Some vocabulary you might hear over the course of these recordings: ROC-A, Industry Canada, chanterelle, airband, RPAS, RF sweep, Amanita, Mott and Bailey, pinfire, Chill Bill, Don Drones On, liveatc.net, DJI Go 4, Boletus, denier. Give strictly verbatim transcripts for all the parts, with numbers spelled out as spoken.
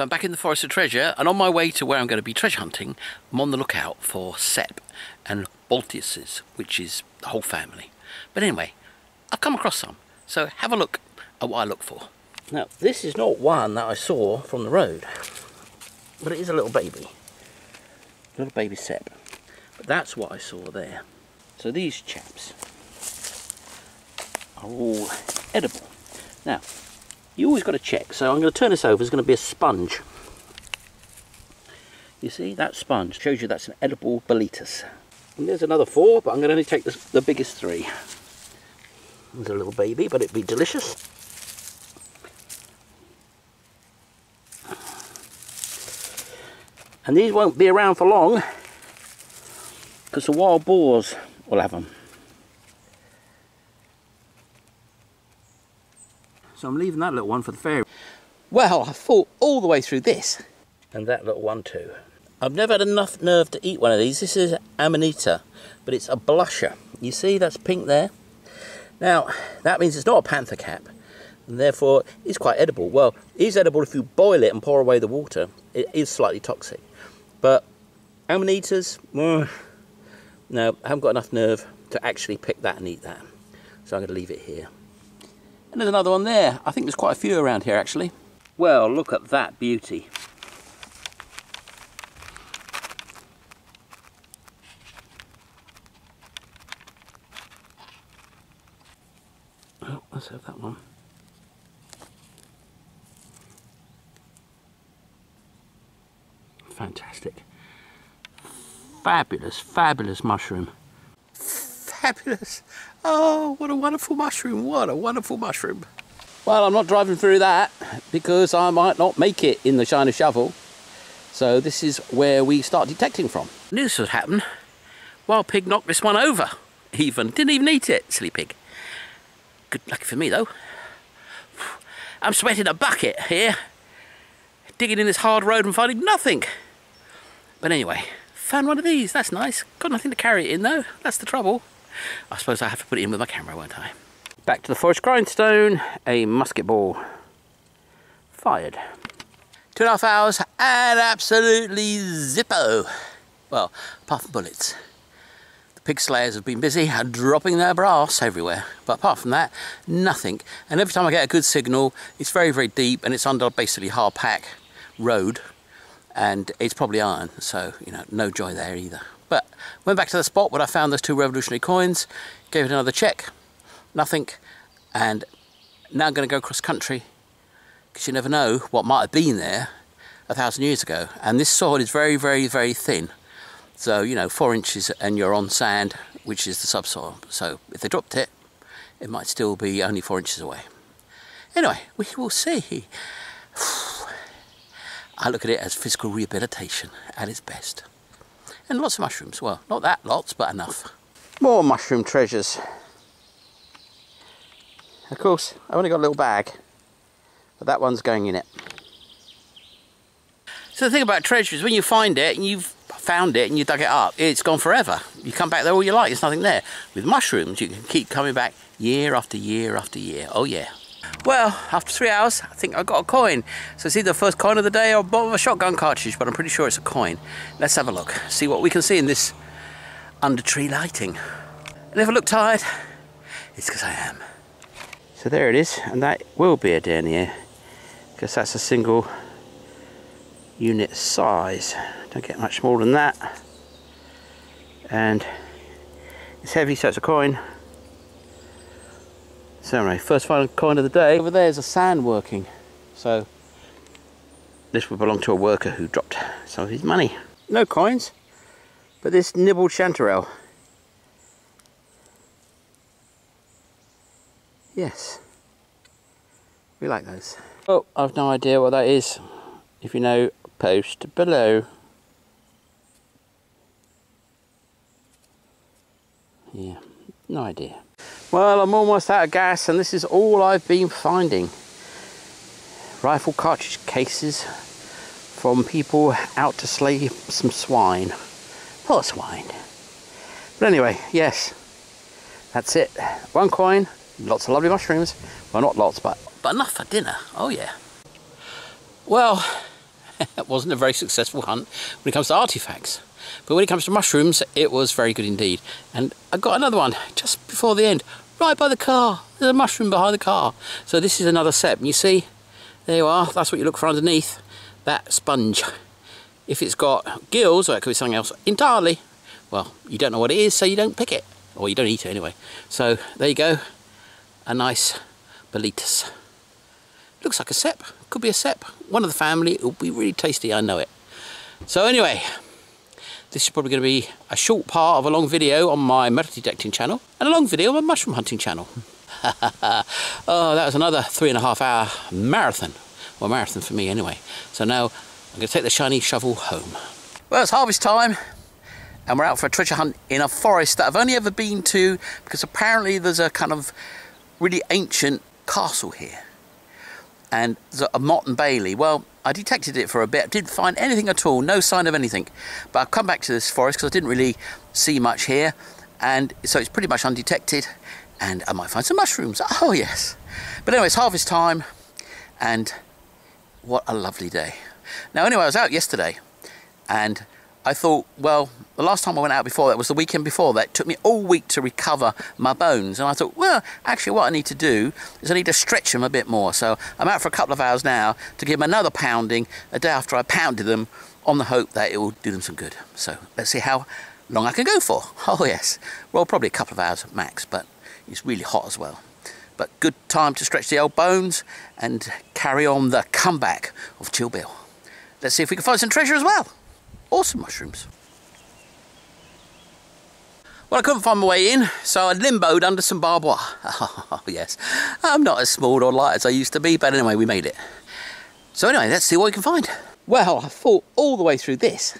So I'm back in the Forest of Treasure, and on my way to where I'm going to be treasure hunting, I'm on the lookout for Sepp and Baltiuses, which is the whole family. But anyway, I've come across some, so have a look at what I look for. Now, this is not one that I saw from the road, but it is a little baby. A little baby Sepp. But that's what I saw there. So these chaps are all edible. Now, you always got to check. So I'm going to turn this over. There's going to be a sponge. You see, that sponge shows you that's an edible Boletus. And there's another four, but I'm going to only take the, the biggest three. There's a little baby, but it'd be delicious. And these won't be around for long, because the wild boars will have them. So I'm leaving that little one for the fairy. Well, I fought all the way through this. And that little one too. I've never had enough nerve to eat one of these. This is Amanita, but it's a blusher. You see, that's pink there. Now, that means it's not a panther cap, and therefore it's quite edible. Well, it is edible if you boil it and pour away the water. It is slightly toxic. But Amanitas, mm, no, I haven't got enough nerve to actually pick that and eat that. So I'm going to leave it here. And there's another one there. I think there's quite a few around here, actually. Well, look at that beauty. Oh, let's have that one. Fantastic. Fabulous, fabulous mushroom. Fabulous. Oh, what a wonderful mushroom, what a wonderful mushroom. Well, I'm not driving through that because I might not make it in the shiny shovel. So this is where we start detecting from. Knew this would happen. Wild pig knocked this one over, even. Didn't even eat it, silly pig. Good luck for me, though. I'm sweating a bucket here. Digging in this hard road and finding nothing. But anyway, found one of these, that's nice. Got nothing to carry it in, though. That's the trouble. I suppose I have to put it in with my camera, won't I? Back to the forest grindstone, a musket ball. Fired. Two and a half hours and absolutely zippo. Well, apart from bullets. The pig slayers have been busy and dropping their brass everywhere. But apart from that, nothing. And every time I get a good signal, it's very, very deep and it's under basically hard pack road. And it's probably iron, so, you know, no joy there either. But went back to the spot where I found those two revolutionary coins, gave it another check, nothing, and now I'm going to go cross country, because you never know what might have been there a thousand years ago. And this soil is very, very, very thin. So, you know, four inches and you're on sand, which is the subsoil. So if they dropped it, it might still be only four inches away. Anyway, we will see. I look at it as physical rehabilitation at its best. And lots of mushrooms. Well, not that lots, but enough. More mushroom treasures. Of course, I've only got a little bag, but that one's going in it. So the thing about treasure is when you find it and you've found it and you dug it up, it's gone forever. You come back there all you like, there's nothing there. With mushrooms, you can keep coming back year after year after year. Oh yeah. Well, after three hours, I think I got a coin. So it's either the first coin of the day or bottom of a shotgun cartridge, but I'm pretty sure it's a coin. Let's have a look, see what we can see in this under tree lighting. And if I look tired, it's because I am. So there it is, and that will be a denier, because that's a single unit size. Don't get much more than that. And it's heavy, so it's a coin. So first final coin of the day. Over there is a sand working, so this would belong to a worker who dropped some of his money. No coins, but this nibbled chanterelle. Yes, we like those. Oh, I've no idea what that is. If you know, post below. Yeah, no idea. Well, I'm almost out of gas, and this is all I've been finding. Rifle cartridge cases from people out to slay some swine. Poor swine. But anyway, yes, that's it. One coin, lots of lovely mushrooms. Well, not lots, but, but enough for dinner. Oh, yeah. Well, It wasn't a very successful hunt when it comes to artifacts, but when it comes to mushrooms it was very good indeed. And I got another one just before the end, right by the car. There's a mushroom behind the car. So this is another set, and you see, there you are, that's what you look for underneath that sponge. If it's got gills, or it could be something else entirely, well, you don't know what it is, so you don't pick it, or you don't eat it anyway. So there you go, a nice boletus. Looks like a sep, could be a sep, one of the family. It'll be really tasty, I know it. So anyway, this is probably going to be a short part of a long video on my multi-decking channel, and a long video on my mushroom hunting channel. Oh, that was another three and a half hour marathon, well, marathon for me anyway. So now I'm going to take the shiny shovel home. Well, it's harvest time, and we're out for a treasure hunt in a forest that I've only ever been to because apparently there's a kind of really ancient castle here. And a Mott and Bailey. Well, I detected it for a bit, didn't find anything at all, no sign of anything. But I've come back to this forest because I didn't really see much here, and so it's pretty much undetected, and I might find some mushrooms. Oh yes. But anyway, it's harvest time, and what a lovely day. Now anyway, I was out yesterday, and I thought, well, the last time I went out before that was the weekend before that. It took me all week to recover my bones, and I thought, well, actually what I need to do is I need to stretch them a bit more. So I'm out for a couple of hours now to give them another pounding a day after I pounded them, on the hope that it will do them some good. So let's see how long I can go for. Oh yes, well, probably a couple of hours max, but it's really hot as well. But good time to stretch the old bones and carry on the comeback of Chill Bill. Let's see if we can find some treasure as well. Awesome mushrooms. Well, I couldn't find my way in, so I limboed under some barbed wire. Oh yes, I'm not as small or light as I used to be, but anyway, we made it. So anyway, let's see what we can find. Well, I fought all the way through this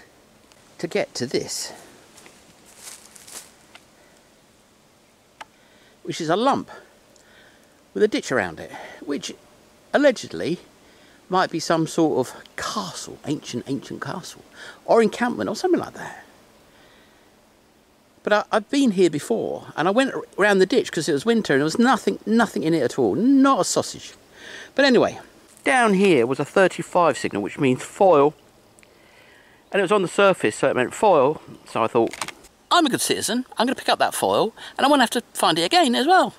to get to this, which is a lump with a ditch around it, which allegedly might be some sort of castle, ancient, ancient castle, or encampment, or something like that. But I, I've been here before, and I went around the ditch because it was winter, and there was nothing, nothing in it at all, not a sausage. But anyway, down here was a thirty-five signal, which means foil, and it was on the surface, so it meant foil. So I thought, I'm a good citizen, I'm going to pick up that foil, and I won't have to find it again as well.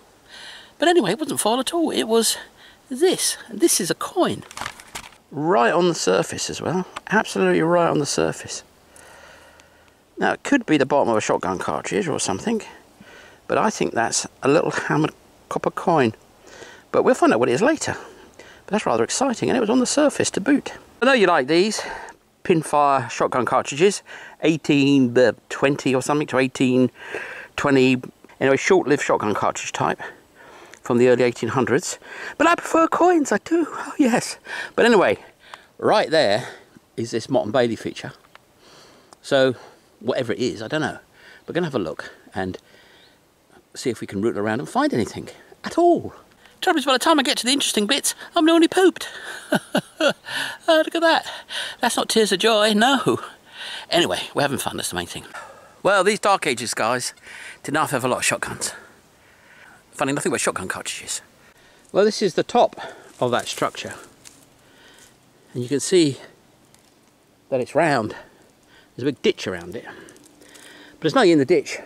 But anyway, it wasn't foil at all, it was this, and this is a coin. Right on the surface as well, absolutely right on the surface. Now it could be the bottom of a shotgun cartridge or something, but I think that's a little hammered copper coin, but we'll find out what it is later. But that's rather exciting, and it was on the surface to boot. I know you like these pinfire shotgun cartridges, eighteen twenty or something to eighteen twenty, anyway, short-lived shotgun cartridge type from the early eighteen hundreds, but I prefer coins, I do, oh yes. But anyway, right there is this Mott and Bailey feature. So whatever it is, I don't know. We're gonna have a look and see if we can root around and find anything at all. Trouble is, by the time I get to the interesting bits, I'm normally pooped. Oh, look at that. That's not tears of joy, no. Anyway, we're having fun, that's the main thing. Well, these dark ages guys did not have a lot of shotguns. Funny, nothing but shotgun cartridges. Well, this is the top of that structure, and you can see that it's round. There's a big ditch around it, but there's nothing in the ditch.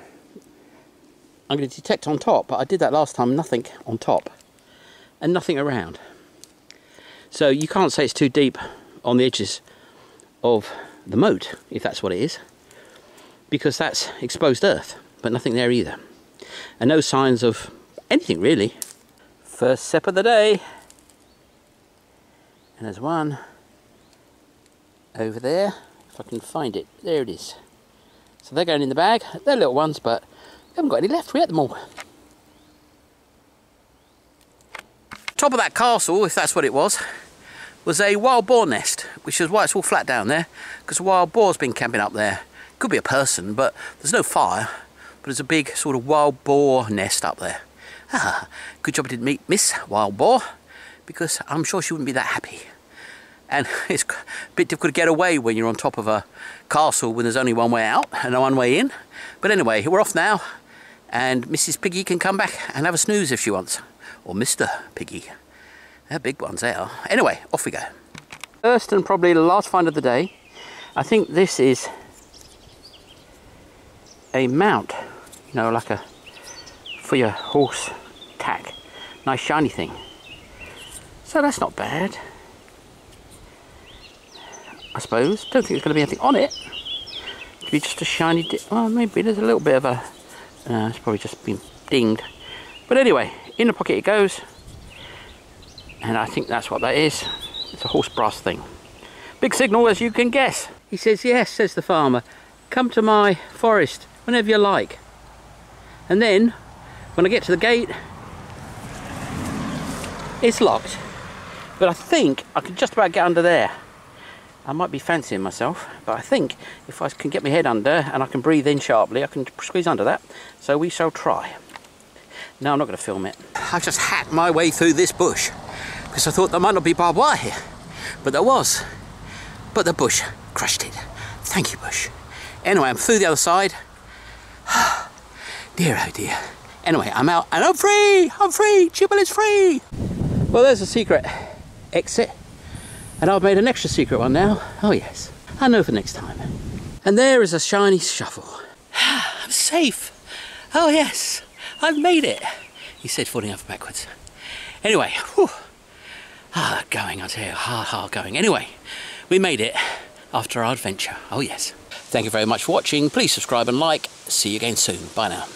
I'm going to detect on top, but I did that last time, nothing on top and nothing around. So you can't say it's too deep on the edges of the moat, if that's what it is, because that's exposed earth, but nothing there either, and no signs of anything really. First sep of the day, and there's one over there, if I can find it. There it is. So they're going in the bag, they're little ones, but we haven't got any left, we ate them all. Top of that castle, if that's what it was, was a wild boar nest, which is why it's all flat down there, because a wild boar's been camping up there. Could be a person, but there's no fire, but there's a big sort of wild boar nest up there. Ah, good job I didn't meet Miss Wild Boar, because I'm sure she wouldn't be that happy. And it's a bit difficult to get away when you're on top of a castle when there's only one way out and one way in. But anyway, we're off now, and Missus Piggy can come back and have a snooze if she wants. Or Mister Piggy. They're big ones, they are. Anyway, off we go. first and probably the last find of the day. I think this is a mount, you know, like a for your horse tack, nice shiny thing. So that's not bad, I suppose. Don't think there's going to be anything on it. Could be just a shiny di well, maybe there's a little bit of a uh, it's probably just been dinged, but anyway, in the pocket it goes. And I think that's what that is. It's a horse brass thing. Big signal, as you can guess. He says, yes, says the farmer, come to my forest whenever you like. And then, when I get to the gate, it's locked. But I think I can just about get under there. I might be fancying myself, but I think if I can get my head under and I can breathe in sharply, I can squeeze under that. So we shall try. No, I'm not going to film it. I just hacked my way through this bush because I thought there might not be barbed wire here, but there was. But the bush crushed it. Thank you, bush. Anyway, I'm through the other side. Dear oh dear. Anyway, I'm out and I'm free. I'm free. Chill Bill is free. Well, there's a secret exit, and I've made an extra secret one now. Oh yes, I know for next time. And there is a shiny shovel. I'm safe. Oh yes. I've made it, he said, falling over backwards. Anyway, whew, hard going, I tell you, hard, hard going. Anyway, we made it after our adventure. Oh yes. Thank you very much for watching. Please subscribe and like. See you again soon. Bye now.